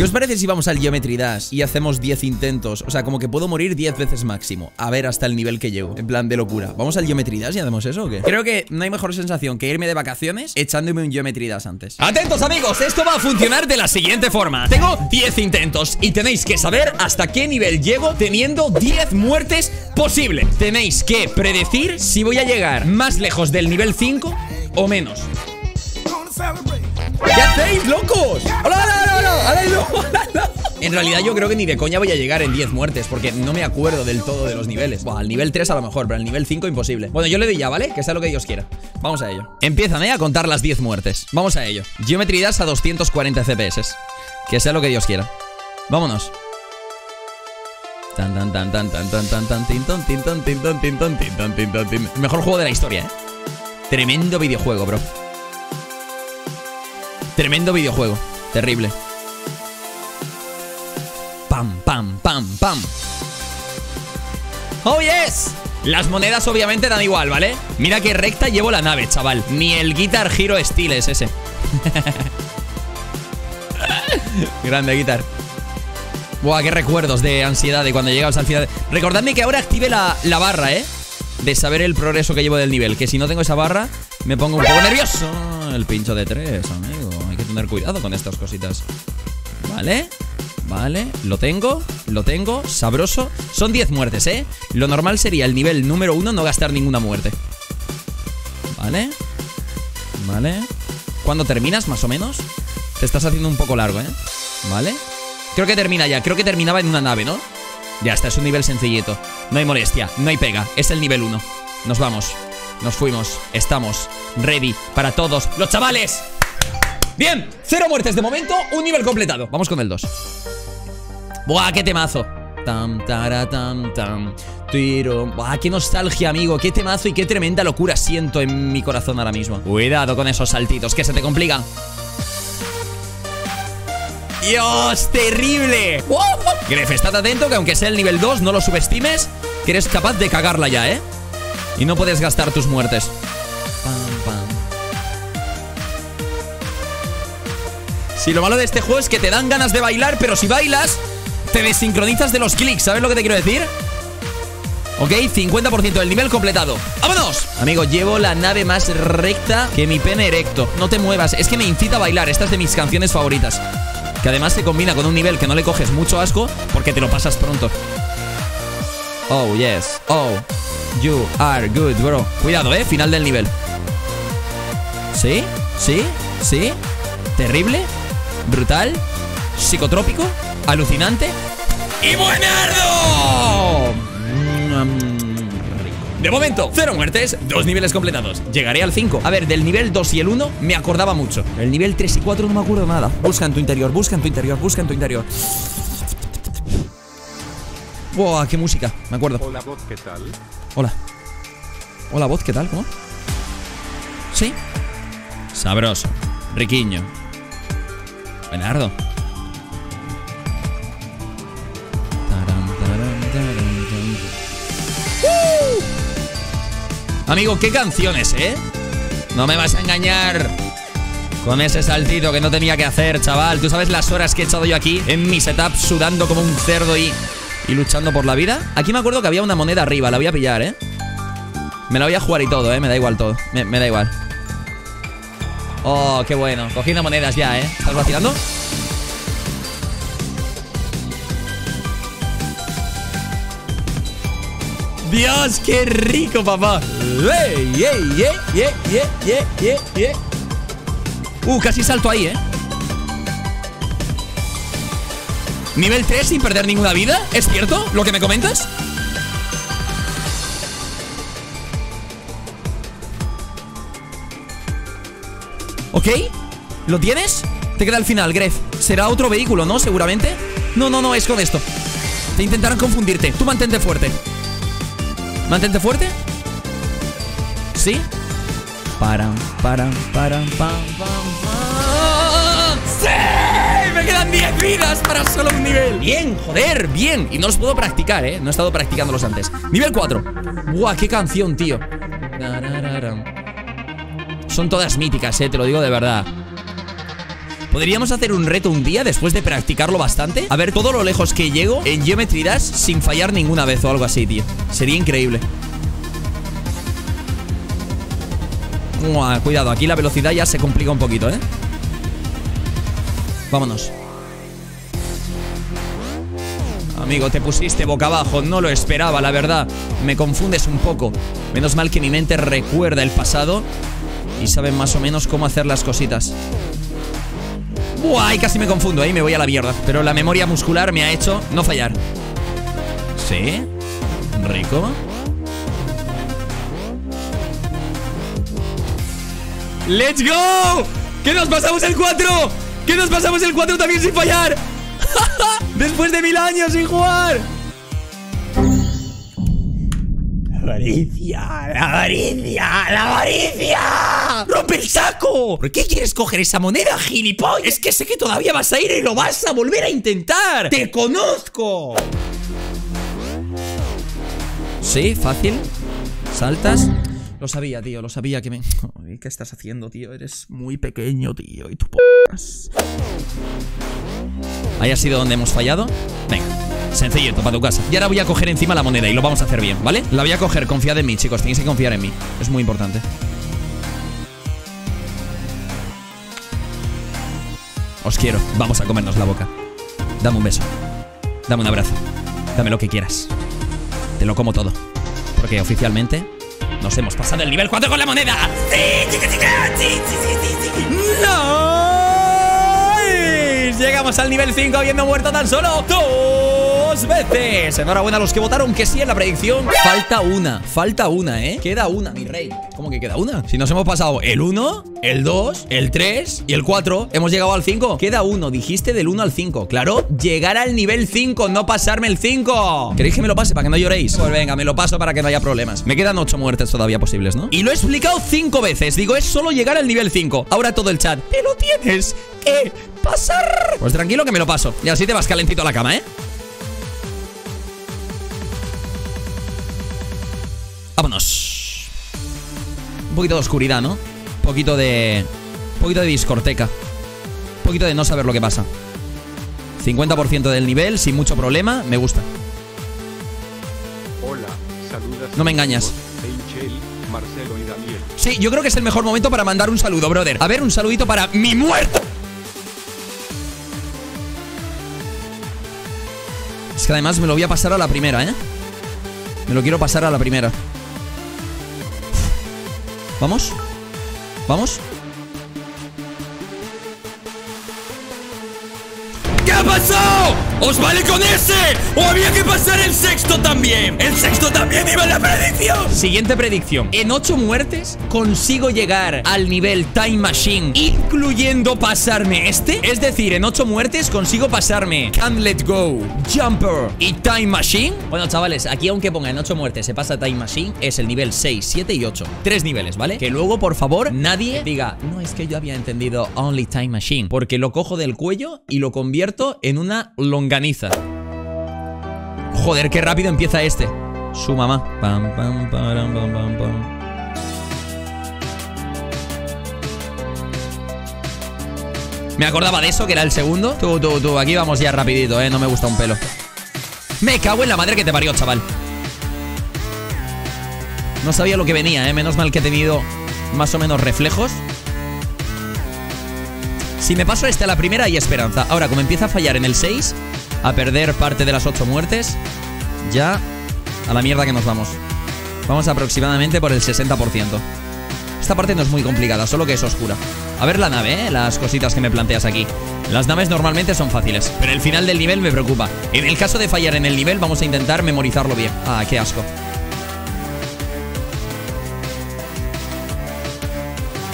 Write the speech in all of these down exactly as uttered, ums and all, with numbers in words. ¿Qué os parece si vamos al Geometry Dash y hacemos diez intentos? O sea, como que puedo morir diez veces máximo. A ver hasta el nivel que llego. En plan de locura. ¿Vamos al Geometry Dash y hacemos eso o qué? Creo que no hay mejor sensación que irme de vacaciones echándome un Geometry Dash antes. Atentos, amigos, esto va a funcionar de la siguiente forma. Tengo diez intentos y tenéis que saber hasta qué nivel llego teniendo diez muertes posibles. Tenéis que predecir si voy a llegar más lejos del nivel cinco o menos. ¿Qué hacéis, locos? ¡Hola, hola, hola, hola, hola, hola! En realidad yo creo que ni de coña voy a llegar en diez muertes, porque no me acuerdo del todo de los niveles. Buah, al nivel tres a lo mejor, pero al nivel cinco imposible. Bueno, yo le doy ya, ¿vale? Que sea lo que Dios quiera. Vamos a ello. Empiezan, ¿eh? A contar las diez muertes. Vamos a ello. Geometry Dash a doscientos cuarenta F P S. Que sea lo que Dios quiera. Vámonos. Tan, tan, tan, tan, tan, tan, tan, tan, tin, tan, tin, tan, tin, tan, tin, tan, tin, tan, tin, tan, tin. Mejor juego de la historia, ¿eh? Tremendo videojuego, bro. Tremendo videojuego. Terrible. Pam, pam, pam, pam. ¡Oh, yes! Las monedas obviamente dan igual, ¿vale? Mira qué recta llevo la nave, chaval. Ni el Guitar Hero Style es ese. Grande, Guitar. Buah, qué recuerdos de ansiedad de cuando llegamos al final. Recordadme que ahora active la, la barra, ¿eh? De saber el progreso que llevo del nivel. Que si no tengo esa barra, me pongo un poco nervioso. El pincho de tres, amigo. Hay que tener cuidado con estas cositas. Vale, vale. Lo tengo, lo tengo. Sabroso. Son diez muertes, ¿eh? Lo normal sería el nivel número uno no gastar ninguna muerte. Vale. Vale. ¿Cuándo terminas, más o menos? Te estás haciendo un poco largo, ¿eh? Vale. Creo que termina ya. Creo que terminaba en una nave, ¿no? Ya está, es un nivel sencillito. No hay molestia, no hay pega. Es el nivel uno. Nos vamos. Nos fuimos, estamos ready para todos los chavales. Bien, cero muertes de momento, un nivel completado. Vamos con el dos. Buah, qué temazo. Tam, tara, tam, tam. Tiro. Buah, qué nostalgia, amigo. Qué temazo y qué tremenda locura siento en mi corazón ahora mismo. Cuidado con esos saltitos que se te complican. Dios, terrible. ¡Wow! Gref, estad atento que aunque sea el nivel dos, no lo subestimes, que eres capaz de cagarla ya, ¿eh? Y no puedes gastar tus muertes. Pam, pam. Sí, lo malo de este juego es que te dan ganas de bailar, pero si bailas, te desincronizas de los clics. ¿Sabes lo que te quiero decir? Ok, cincuenta por ciento del nivel completado. ¡Vámonos! Amigo, llevo la nave más recta que mi pene erecto. No te muevas, es que me incita a bailar. Esta es de mis canciones favoritas. Que además se combina con un nivel que no le coges mucho asco, porque te lo pasas pronto. Oh, yes. Oh, you are good, bro. Cuidado, eh, final del nivel. ¿Sí? ¿Sí? ¿Sí? Terrible. Brutal. Psicotrópico. Alucinante. ¡Y buenardo! De momento, cero muertes, dos niveles completados. Llegaré al cinco. A ver, del nivel dos y el uno me acordaba mucho. El nivel tres y cuatro no me acuerdo nada. Busca en tu interior, busca en tu interior, busca en tu interior. Buah, qué música, me acuerdo. Hola, bot, ¿qué tal? Hola. Hola, bot, ¿qué tal? ¿Cómo? ¿Sí? Sabroso. Riquiño. Bernardo. ¡Uh! Amigo, qué canciones, ¿eh? No me vas a engañar con ese saltito que no tenía que hacer, chaval. Tú sabes las horas que he echado yo aquí en mi setup sudando como un cerdo y... y luchando por la vida. Aquí me acuerdo que había una moneda arriba. La voy a pillar, ¿eh? Me la voy a jugar y todo, ¿eh? Me da igual todo. Me, me da igual. Oh, qué bueno. Cogiendo monedas ya, ¿eh? ¿Estás vacilando? ¡Dios, qué rico, papá! ¡Ey, ey, ey, ey, ey, ey, ey! Uh, casi salto ahí, ¿eh? Nivel tres sin perder ninguna vida, ¿es cierto lo que me comentas? ¿Ok? ¿Lo tienes? Te queda el final, Gref. Será otro vehículo, ¿no? Seguramente. No, no, no, es con esto. Te intentarán confundirte. Tú mantente fuerte. ¿Mantente fuerte? ¿Sí? Param, param, param, pam, pam, pam. ¡Sí! Me quedan diez vidas para solo un nivel. Bien, joder, bien. Y no los puedo practicar, eh. No he estado practicándolos antes. Nivel cuatro. Buah, qué canción, tío. Son todas míticas, eh, te lo digo de verdad. Podríamos hacer un reto un día después de practicarlo bastante. A ver todo lo lejos que llego en Geometry Dash sin fallar ninguna vez o algo así, tío. Sería increíble. Uah, cuidado, aquí la velocidad ya se complica un poquito, ¿eh? Vámonos. Amigo, te pusiste boca abajo, no lo esperaba, la verdad. Me confundes un poco. Menos mal que mi mente recuerda el pasado y sabe más o menos cómo hacer las cositas. Buah, casi me confundo, ahí me voy a la mierda. Pero la memoria muscular me ha hecho no fallar. ¿Sí? ¿Rico? ¡Let's go! ¡Que nos pasamos el cuatro! ¡Que nos pasamos el cuatro también sin fallar! ¡Después de mil años sin jugar! ¡Avaricia! ¡La avaricia! ¡La avaricia! ¡Rompe el saco! ¿Por qué quieres coger esa moneda, gilipollas? Es que sé que todavía vas a ir y lo vas a volver a intentar. ¡Te conozco! Sí, fácil. Saltas. Lo sabía, tío, lo sabía que me... Ay, ¿qué estás haciendo, tío? Eres muy pequeño, tío, y tú... Ahí ha sido donde hemos fallado. Venga, sencillito, para tu casa. Y ahora voy a coger encima la moneda y lo vamos a hacer bien, ¿vale? La voy a coger, confiad en mí, chicos, tenéis que confiar en mí. Es muy importante. Os quiero, vamos a comernos la boca. Dame un beso, dame un abrazo, dame lo que quieras. Te lo como todo, porque oficialmente... Nos hemos pasado el nivel cuatro con la moneda. ¡Sí! ¡No! Llegamos al nivel cinco habiendo muerto tan solo dos veces. Enhorabuena a los que votaron que sí en la predicción. Falta una, falta una, ¿eh? Queda una, mi rey. ¿Cómo que queda una? Si nos hemos pasado el uno, el dos, el tres y el cuatro, hemos llegado al cinco. Queda uno, dijiste del uno al cinco. Claro, llegar al nivel cinco, no pasarme el cinco. ¿Queréis que me lo pase para que no lloréis? Pues venga, me lo paso para que no haya problemas. Me quedan ocho muertes todavía posibles, ¿no? Y lo he explicado cinco veces. Digo, es solo llegar al nivel cinco. Ahora todo el chat, ¿te lo tienes que pasar? Pues tranquilo que me lo paso. Y así te vas calentito a la cama, ¿eh? Vámonos. Un poquito de oscuridad, ¿no? Un poquito de... Un poquito de discoteca. Un poquito de no saber lo que pasa. cincuenta por ciento del nivel, sin mucho problema. Me gusta. Hola, saludas. No me engañas. Angel, Marcelo y Daniel. Sí, yo creo que es el mejor momento para mandar un saludo, brother. A ver, un saludito para mi muerto. Es que además me lo voy a pasar a la primera, ¿eh? Me lo quiero pasar a la primera. Vamos. ¿Vamos? ¿Qué ha pasado? ¿Os vale con ese? ¿O había que pasar el sexto también? El sexto también iba en la predicción. Siguiente predicción. En ocho muertes consigo llegar al nivel Time Machine, incluyendo pasarme este. Es decir, en ocho muertes consigo pasarme Can't Let Go, Jumper y Time Machine. Bueno, chavales, aquí aunque ponga en ocho muertes se pasa Time Machine, es el nivel seis, siete y ocho. Tres niveles, ¿vale? Que luego, por favor, nadie diga, no, es que yo había entendido Only Time Machine, porque lo cojo del cuello y lo convierto en una longaniza. Joder, qué rápido empieza este. Su mamá. Pam, pam, pam, pam, pam, pam. Me acordaba de eso, que era el segundo. Tú, tú, tú, aquí vamos ya rapidito, eh. No me gusta un pelo. Me cago en la madre que te parió, chaval. No sabía lo que venía, eh. Menos mal que he tenido más o menos reflejos. Si me paso esta a la primera hay esperanza. Ahora, como empieza a fallar en el seis, a perder parte de las ocho muertes, ya a la mierda que nos vamos. Vamos aproximadamente por el sesenta por ciento. Esta parte no es muy complicada, solo que es oscura. A ver la nave, ¿eh? Las cositas que me planteas aquí. Las naves normalmente son fáciles, pero el final del nivel me preocupa. En el caso de fallar en el nivel, vamos a intentar memorizarlo bien. Ah, qué asco.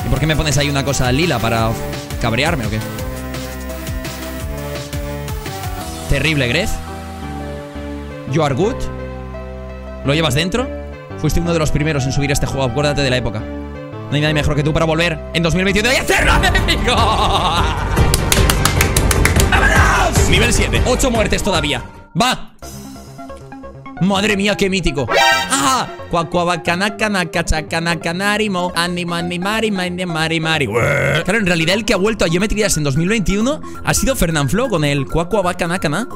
¿Y por qué me pones ahí una cosa lila para cabrearme o qué? Terrible, Gref. You are good. ¿Lo llevas dentro? Fuiste uno de los primeros en subir este juego, acuérdate de la época. No hay nadie mejor que tú para volver en dos mil veintidós y hacerlo, amigo. ¡Vámonos! Nivel siete, ocho muertes todavía. ¡Va! Madre mía, qué mítico. ¡Ah! ¡Ah! Cuacuabacanacanacachacanacanarimo, animanimari, mari, mari. Claro, en realidad el que ha vuelto a Geometry Dash en dos mil veintiuno ha sido Fernanfloo con el cuacuabacanacana.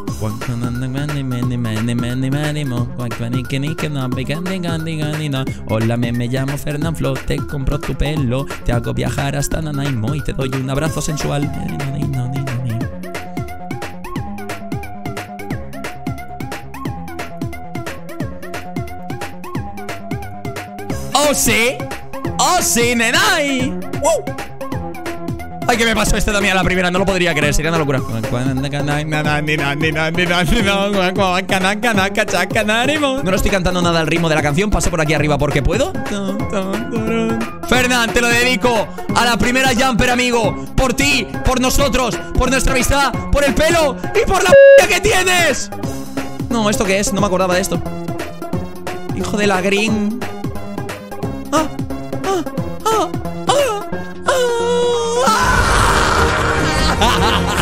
Hola, me, me llamo Fernanfloo, te compro tu pelo, te hago viajar hasta Nanaimo y te doy un abrazo sensual. ¡Oh, sí! ¡Oh, sí, nenai! ¡Wow! ¡Ay, que me pasó este también a la primera! No lo podría creer, sería una locura. No lo estoy cantando nada al ritmo de la canción. Paso por aquí arriba porque puedo. Fernán, te lo dedico a la primera jumper, amigo. Por ti, por nosotros, por nuestra amistad, por el pelo y por la p*** que tienes. No, ¿esto qué es? No me acordaba de esto. Hijo de la green. Ah, ah, ah, ah, ah.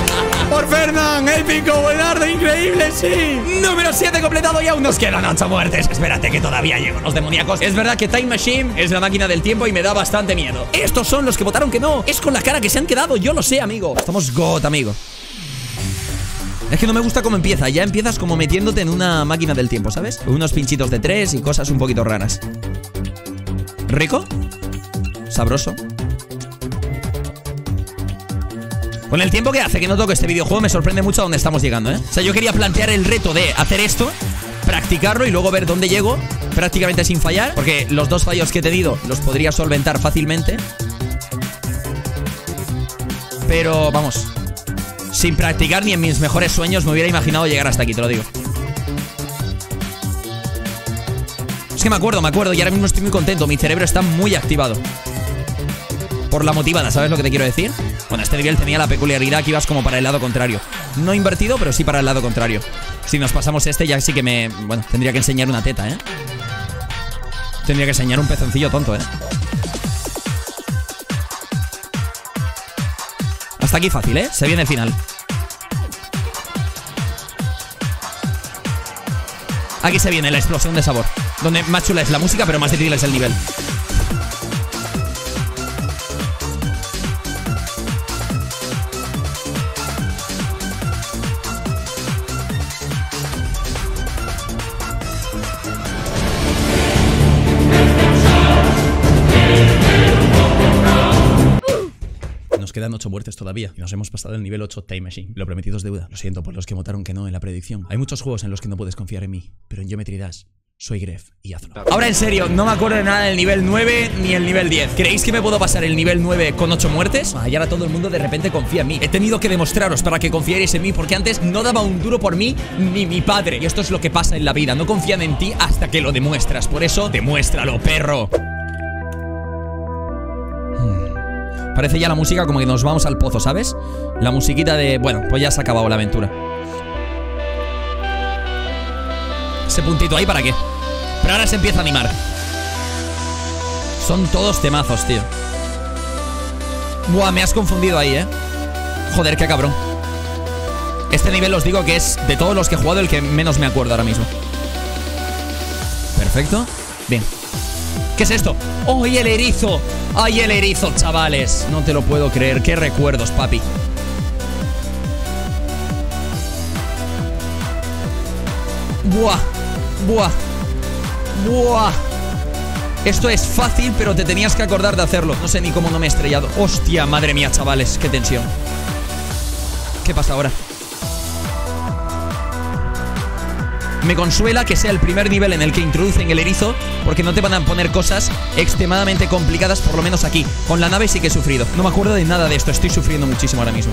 Por Fernán, épico, buenardo, increíble, sí. Número siete completado y aún nos quedan ocho muertes. Espérate que todavía llegan los demoníacos. Es verdad que Time Machine es la máquina del tiempo y me da bastante miedo. Estos son los que votaron que no. Es con la cara que se han quedado, yo lo sé, amigo. Estamos got, amigo. Es que no me gusta cómo empieza. Ya empiezas como metiéndote en una máquina del tiempo, ¿sabes? Unos pinchitos de tres y cosas un poquito raras. Rico, sabroso. Con el tiempo que hace que no toco este videojuego, me sorprende mucho a dónde estamos llegando, ¿eh? O sea, yo quería plantear el reto de hacer esto, practicarlo y luego ver dónde llego prácticamente sin fallar, porque los dos fallos que he tenido los podría solventar fácilmente. Pero vamos, sin practicar ni en mis mejores sueños me hubiera imaginado llegar hasta aquí, te lo digo. Es que me acuerdo, me acuerdo y ahora mismo estoy muy contento. Mi cerebro está muy activado por la motivada, ¿sabes lo que te quiero decir? Bueno, este nivel tenía la peculiaridad que ibas como para el lado contrario. No invertido, pero sí para el lado contrario. Si nos pasamos este ya sí que me... Bueno, tendría que enseñar una teta, ¿eh? Tendría que enseñar un pezoncillo tonto, ¿eh? Hasta aquí fácil, ¿eh? Se viene el final. Aquí se viene la explosión de sabor, donde más chula es la música, pero más difícil es el nivel. Nos quedan ocho muertes todavía y nos hemos pasado el nivel ocho Time Machine. Lo prometido es deuda. Lo siento por los que votaron que no en la predicción. Hay muchos juegos en los que no puedes confiar en mí, pero en Geometry Dash soy Gref y hazlo. Ahora en serio, no me acuerdo de nada del nivel nueve ni el nivel diez. ¿Creéis que me puedo pasar el nivel nueve con ocho muertes? Ah, y ahora todo el mundo de repente confía en mí. He tenido que demostraros para que confiaréis en mí, porque antes no daba un duro por mí ni mi padre. Y esto es lo que pasa en la vida, no confían en ti hasta que lo demuestras. Por eso, demuéstralo, perro. hmm. Parece ya la música como que nos vamos al pozo, ¿sabes? La musiquita de... Bueno, pues ya se ha acabado la aventura. Ese puntito ahí, ¿para qué? Pero ahora se empieza a animar. Son todos temazos, tío. Buah, me has confundido ahí, ¿eh? Joder, qué cabrón. Este nivel os digo que es de todos los que he jugado el que menos me acuerdo ahora mismo. Perfecto. Bien. ¿Qué es esto? ¡Ay, el erizo! ¡Ay, el erizo, chavales! No te lo puedo creer. ¡Qué recuerdos, papi! Buah. Buah. Buah. Esto es fácil, pero te tenías que acordar de hacerlo. No sé ni cómo no me he estrellado. Hostia, madre mía, chavales, qué tensión. ¿Qué pasa ahora? Me consuela que sea el primer nivel en el que introducen el erizo, porque no te van a poner cosas extremadamente complicadas, por lo menos aquí. Con la nave sí que he sufrido. No me acuerdo de nada de esto, estoy sufriendo muchísimo ahora mismo.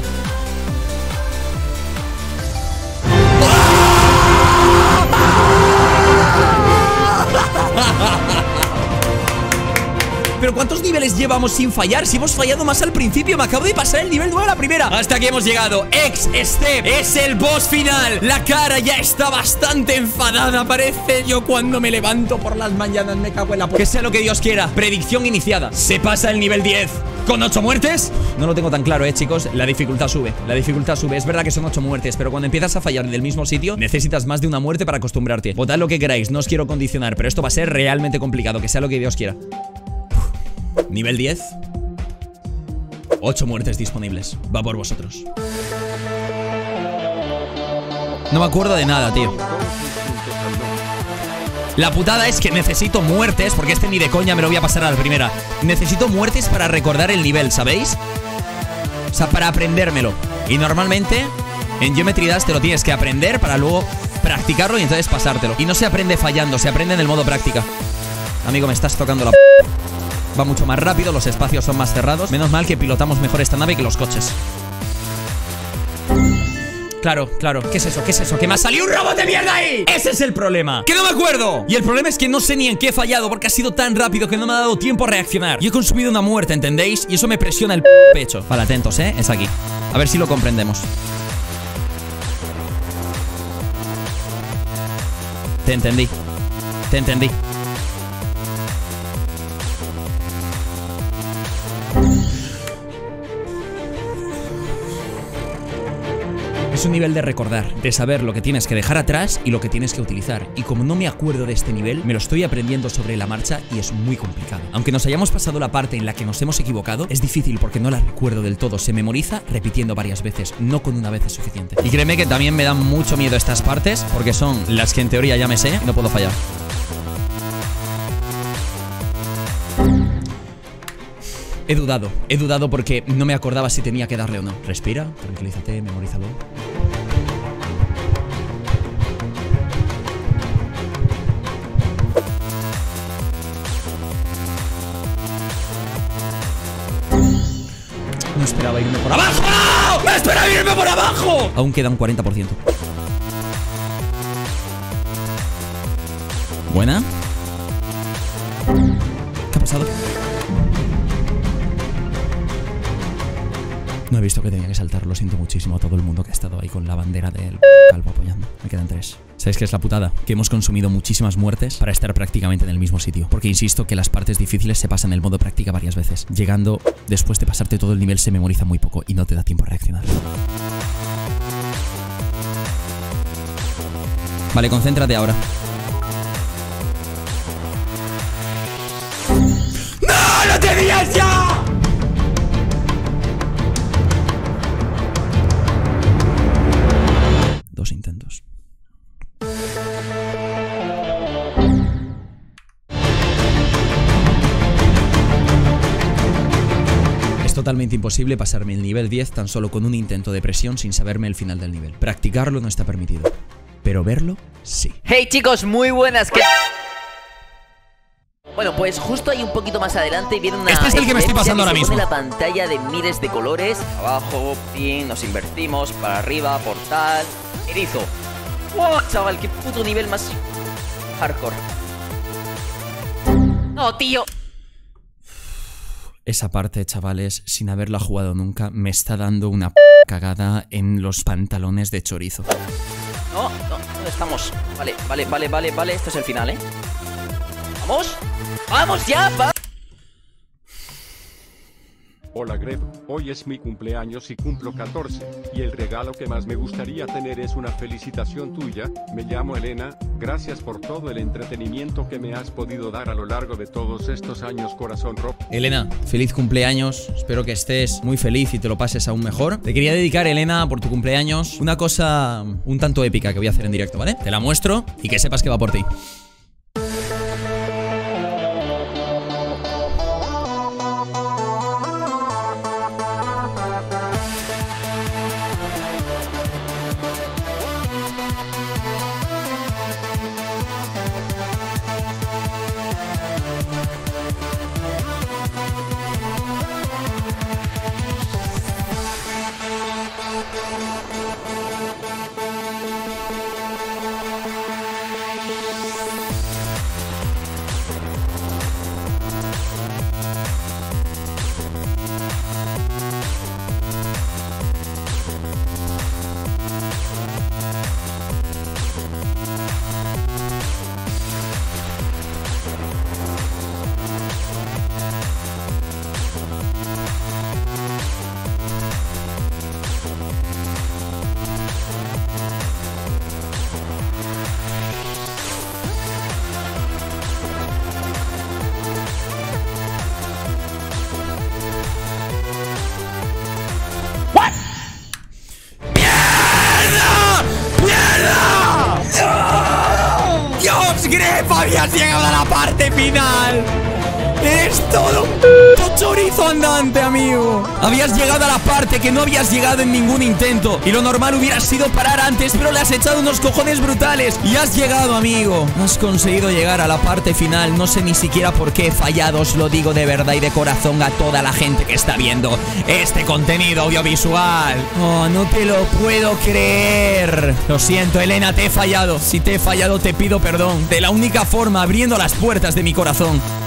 pero ¿cuántos niveles llevamos sin fallar? Si hemos fallado más al principio, me acabo de pasar el nivel nueve a la primera. Hasta que hemos llegado. Ex Step es el boss final. La cara ya está bastante enfadada, parece. Yo cuando me levanto por las mañanas me cago en la puta. Que sea lo que Dios quiera. Predicción iniciada. Se pasa el nivel diez. ¿Con ocho muertes? No lo tengo tan claro, eh, chicos. La dificultad sube. La dificultad sube. Es verdad que son ocho muertes, pero cuando empiezas a fallar del mismo sitio, necesitas más de una muerte para acostumbrarte. Votad lo que queráis, no os quiero condicionar, pero esto va a ser realmente complicado. Que sea lo que Dios quiera. Uf. Nivel diez. ocho muertes disponibles. Va por vosotros. No me acuerdo de nada, tío. La putada es que necesito muertes, porque este ni de coña me lo voy a pasar a la primera. Necesito muertes para recordar el nivel, ¿sabéis? O sea, para aprendérmelo. Y normalmente en Geometry Dash te lo tienes que aprender para luego practicarlo y entonces pasártelo. Y no se aprende fallando, se aprende en el modo práctica. Amigo, me estás tocando la p***. Va mucho más rápido, los espacios son más cerrados. Menos mal que pilotamos mejor esta nave que los coches. Claro, claro. ¿Qué es eso? ¿Qué es eso? ¡Que me ha salido un robot de mierda ahí! ¡Ese es el problema! ¡Que no me acuerdo! Y el problema es que no sé ni en qué he fallado, porque ha sido tan rápido que no me ha dado tiempo a reaccionar. Y he consumido una muerte, ¿entendéis? Y eso me presiona el pecho. Vale, atentos, ¿eh? Es aquí. A ver si lo comprendemos. Te entendí. Te entendí. Es un nivel de recordar, de saber lo que tienes que dejar atrás y lo que tienes que utilizar. Y como no me acuerdo de este nivel, me lo estoy aprendiendo sobre la marcha y es muy complicado. Aunque nos hayamos pasado la parte en la que nos hemos equivocado, es difícil porque no la recuerdo del todo. Se memoriza repitiendo varias veces, no con una vez es suficiente. Y créeme que también me dan mucho miedo estas partes, porque son las que en teoría ya me sé y no puedo fallar. He dudado, he dudado porque no me acordaba si tenía que darle o no. Respira, tranquilízate, memorízalo. No esperaba irme por abajo. ¡No! ¡No esperaba irme por abajo! Aún queda un cuarenta por ciento. Buena. ¿Qué ha pasado? No he visto que tenía que saltar, lo siento muchísimo a todo el mundo que ha estado ahí con la bandera del calvo apoyando. Me quedan tres. ¿Sabéis qué es la putada? Que hemos consumido muchísimas muertes para estar prácticamente en el mismo sitio. Porque insisto que las partes difíciles se pasan el modo práctica varias veces. Llegando, después de pasarte todo el nivel, se memoriza muy poco y no te da tiempo a reaccionar. Vale, concéntrate ahora. ¡No! ¡No te digas ya! Intentos. Es totalmente imposible pasarme el nivel diez tan solo con un intento de presión sin saberme el final del nivel. Practicarlo no está permitido, pero verlo sí. Hey chicos, muy buenas. ¿Qué? Bueno, pues justo ahí un poquito más adelante viene una... Este es el que me estoy pasando ahora mismo. La pantalla de miles de colores. Abajo, pin, nos invertimos, para arriba, portal... Erizo. ¡Wow, chaval! ¡Qué puto nivel más hardcore! ¡No, tío! Esa parte, chavales, sin haberla jugado nunca, me está dando una p cagada en los pantalones de chorizo. No, no, no estamos. Vale, vale, vale, vale, vale. Esto es el final, ¿eh? ¡Vamos! ¡Vamos ya! Va. Hola Grefg, hoy es mi cumpleaños y cumplo catorce, y el regalo que más me gustaría tener es una felicitación tuya. Me llamo Elena, gracias por todo el entretenimiento que me has podido dar a lo largo de todos estos años, corazón rojo. Elena, feliz cumpleaños, espero que estés muy feliz y te lo pases aún mejor. Te quería dedicar, Elena, por tu cumpleaños, una cosa un tanto épica que voy a hacer en directo, ¿vale? Te la muestro y que sepas que va por ti. la parte final. Eres todo un puto chorizo andante, amigo. Habías llegado a la parte que no habías llegado en ningún intento, y lo normal hubiera sido parar antes, pero le has echado unos cojones brutales y has llegado, amigo. Has conseguido llegar a la parte final. No sé ni siquiera por qué he fallado. Os lo digo de verdad y de corazón a toda la gente que está viendo este contenido audiovisual. Oh, no te lo puedo creer. Lo siento, Elena, te he fallado. Si te he fallado, te pido perdón. De la única forma, abriendo las puertas de mi corazón.